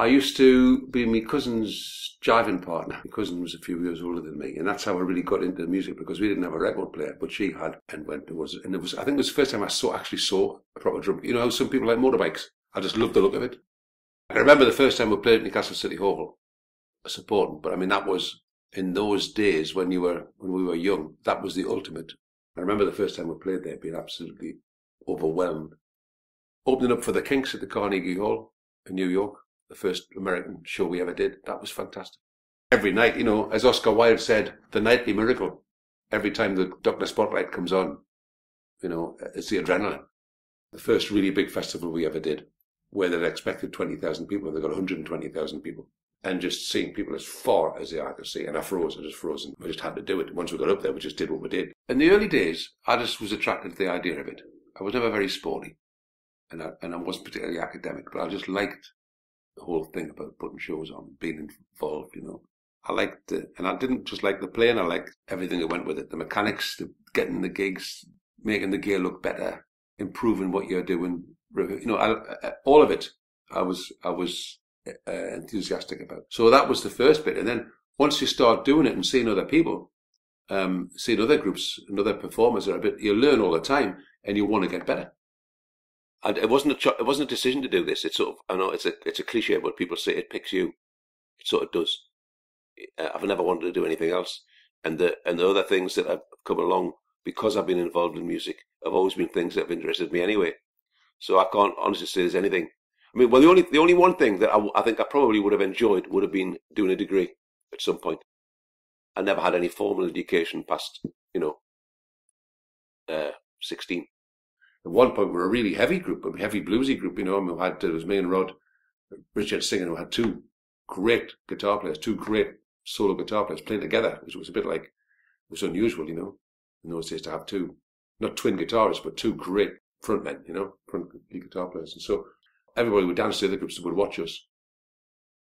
I used to be my cousin's jiving partner. My cousin was a few years older than me, and that's how I really got into music, because we didn't have a record player, but she had and went to us. And it was, I think it was the first time I actually saw a proper drum. You know, some people like motorbikes. I just loved the look of it. I remember the first time we played at Newcastle City Hall, supporting, but I mean, that was in those days when you were, when we were young, that was the ultimate. I remember the first time we played there being absolutely overwhelmed. Opening up for the Kinks at the Carnegie Hall in New York, the first American show we ever did, that was fantastic. Every night, you know, as Oscar Wilde said, the nightly miracle. Every time the Dr. Spotlight comes on, you know, it's the adrenaline. The first really big festival we ever did, where they'd expected 20,000 people, and they got 120,000 people. And just seeing people as far as the eye could see, and I froze, I just froze, and we just had to do it. Once we got up there, we just did what we did. In the early days, I just was attracted to the idea of it. I was never very sporty, and I wasn't particularly academic, but I just liked the whole thing about putting shows on, being involved, you know. I liked it, and I didn't just like the playing, I liked everything that went with it. The mechanics, the getting the gigs, making the gear look better, improving what you're doing, you know, all of it I was enthusiastic about. So that was the first bit. And then once you start doing it and seeing other people, seeing other groups and other performers, you learn all the time and you want to get better. And it wasn't a decision to do this. It's sort of, I know it's a cliche, but people say it picks you. It sort of does. I've never wanted to do anything else. And the other things that have come along, because I've been involved in music, have always been things that have interested me anyway. So I can't honestly say there's anything. I mean, well, the only one thing that I think I probably would have enjoyed would have been doing a degree at some point. I never had any formal education past, you know, 16. At one point, we were a really heavy group, a heavy bluesy group, you know. I mean, it was me and Rod, Richard Singer, who had two great guitar players, two great solo guitar players playing together, which was a bit like, it was unusual, you know, in those days to have two, not twin guitarists, but two great frontmen, you know, front guitar players. And so everybody would dance to the other groups that would watch us.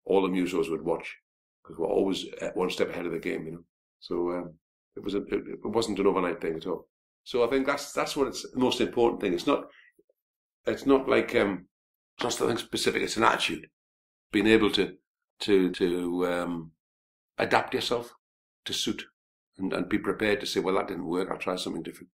All the musos would watch, because we're always one step ahead of the game, you know. So it wasn't an overnight thing at all. So I think that's what it's the most important thing. It's not like just something specific. It's an attitude, being able to adapt yourself to suit and be prepared to say, well, that didn't work. I'll try something different.